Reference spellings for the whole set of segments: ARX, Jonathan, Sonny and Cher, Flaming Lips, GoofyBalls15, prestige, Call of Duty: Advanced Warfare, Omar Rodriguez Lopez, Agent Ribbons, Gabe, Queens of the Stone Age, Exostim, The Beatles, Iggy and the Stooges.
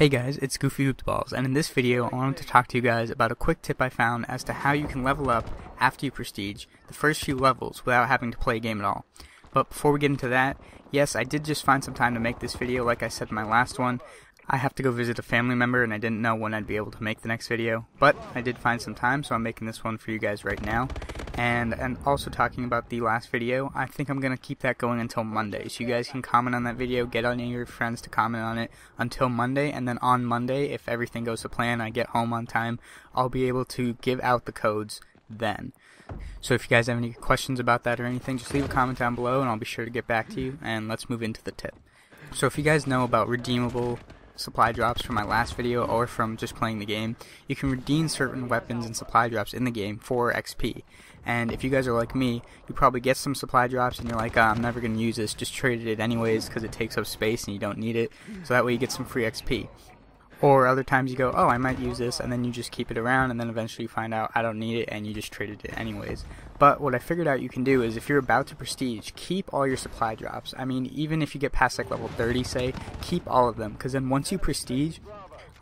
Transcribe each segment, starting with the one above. Hey guys, it's GoofyBalls15, and in this video I wanted to talk to you guys about a quick tip I found as to how you can level up after you prestige the first few levels without having to play a game at all. But before we get into that, yes, I did just find some time to make this video. Like I said in my last one, I have to go visit a family member and I didn't know when I'd be able to make the next video, but I did find some time, so I'm making this one for you guys right now. And also talking about the last video, I think I'm going to keep that going until Monday. So you guys can comment on that video, get all your friends to comment on it until Monday. And then on Monday, if everything goes to plan, I get home on time, I'll be able to give out the codes then. So if you guys have any questions about that or anything, just leave a comment down below and I'll be sure to get back to you. And let's move into the tip. So if you guys know about redeemable supply drops from my last video or from just playing the game, you can redeem certain weapons and supply drops in the game for XP. And if you guys are like me, you probably get some supply drops and you're like, oh, I'm never going to use this, just traded it anyways because it takes up space and you don't need it, so that way you get some free XP. Or other times you go, oh, I might use this, and then you just keep it around, and then eventually you find out I don't need it, and you just traded it anyways. But what I figured out you can do is, if you're about to prestige, keep all your supply drops. I mean, even if you get past like level 30, say, keep all of them, because then once you prestige,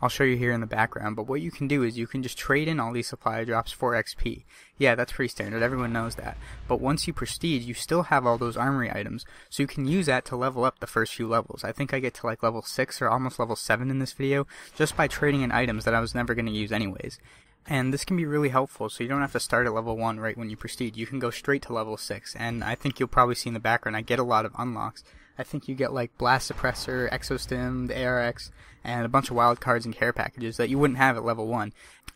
I'll show you here in the background, but what you can do is you can just trade in all these supply drops for XP. Yeah, that's pretty standard, everyone knows that. But once you prestige, you still have all those armory items, so you can use that to level up the first few levels. I think I get to like level 6 or almost level 7 in this video, just by trading in items that I was never going to use anyways. And this can be really helpful, so you don't have to start at level 1 right when you prestige. You can go straight to level 6, and I think you'll probably see in the background I get a lot of unlocks. I think you get like Blast Suppressor, Exostim, the ARX, and a bunch of wild cards and care packages that you wouldn't have at level 1.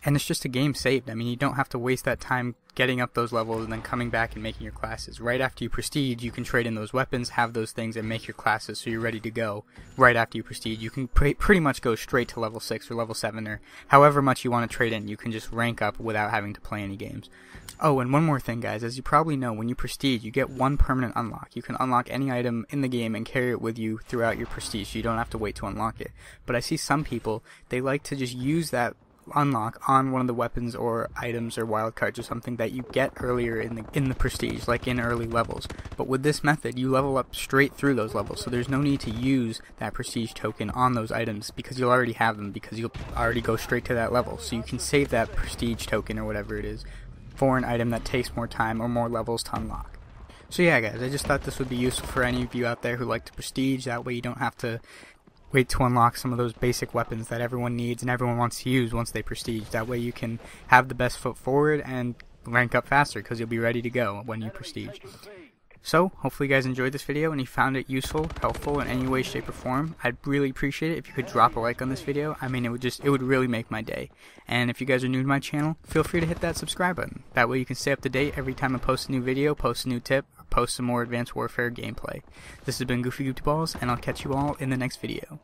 And it's just a game saved. I mean, you don't have to waste that time getting up those levels and then coming back and making your classes. Right after you prestige, you can trade in those weapons, have those things, and make your classes so you're ready to go. Right after you prestige, you can pretty much go straight to level 6 or level 7 or however much you want to trade in. You can just rank up without having to play any games. Oh, and one more thing, guys. As you probably know, when you prestige, you get one permanent unlock. You can unlock any item in the game and carry it with you throughout your prestige, so you don't have to wait to unlock it. But I see some people, they like to just use that unlock on one of the weapons or items or wildcards or something that you get earlier in the prestige, like in early levels. But with this method, you level up straight through those levels, so there's no need to use that prestige token on those items because you'll already have them, because you'll already go straight to that level. So you can save that prestige token or whatever it is for an item that takes more time or more levels to unlock. So yeah guys, I just thought this would be useful for any of you out there who like to prestige. That way you don't have to wait to unlock some of those basic weapons that everyone needs and everyone wants to use once they prestige. That way you can have the best foot forward and rank up faster because you'll be ready to go when you prestige. So hopefully you guys enjoyed this video and you found it useful, helpful in any way, shape, or form. I'd really appreciate it if you could drop a like on this video. I mean, it would really make my day. And if you guys are new to my channel, feel free to hit that subscribe button. That way you can stay up to date every time I post a new video, post a new tip, or post some more Advanced Warfare gameplay. This has been GoofyBalls15, and I'll catch you all in the next video.